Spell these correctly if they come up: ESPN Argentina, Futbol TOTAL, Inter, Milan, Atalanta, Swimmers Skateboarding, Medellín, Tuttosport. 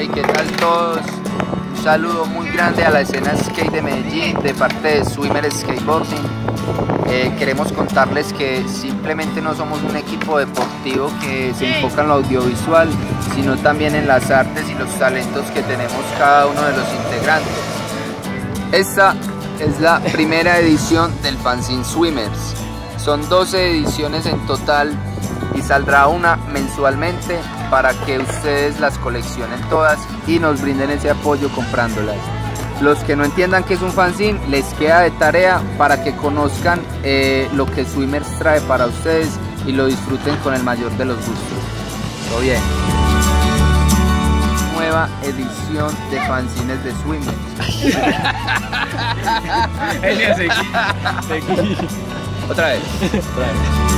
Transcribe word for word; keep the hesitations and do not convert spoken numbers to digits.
Hey, ¿qué tal todos? Un saludo muy grande a la escena skate de Medellín de parte de Swimmers Skateboarding. Eh, queremos contarles que simplemente no somos un equipo deportivo que se enfoca en lo audiovisual, sino también en las artes y los talentos que tenemos cada uno de los integrantes. Esta es la primera edición del fanzine Swimmers. Son doce ediciones en total y saldrá una mensualmente para que ustedes las coleccionen todas y nos brinden ese apoyo comprándolas. Los que no entiendan qué es un fanzine, les queda de tarea para que conozcan eh, lo que Swimmers trae para ustedes y lo disfruten con el mayor de los gustos. Todo bien. Nueva edición de fanzines de Swimmers. Otra vez. Otra vez.